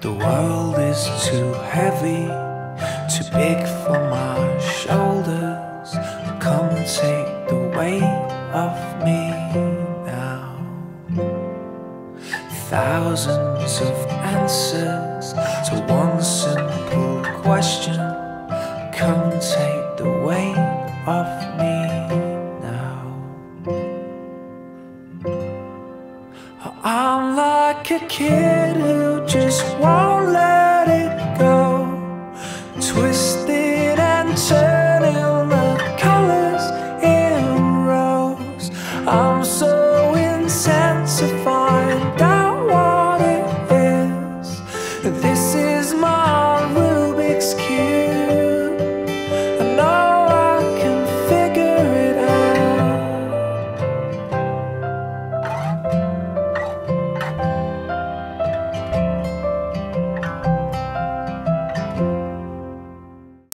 The world is too heavy, too big for my shoulders. Come take the weight off me now. Thousands of answers to one simple question. Come take the weight off me now. I'm like a kid who just won't let it go. Twist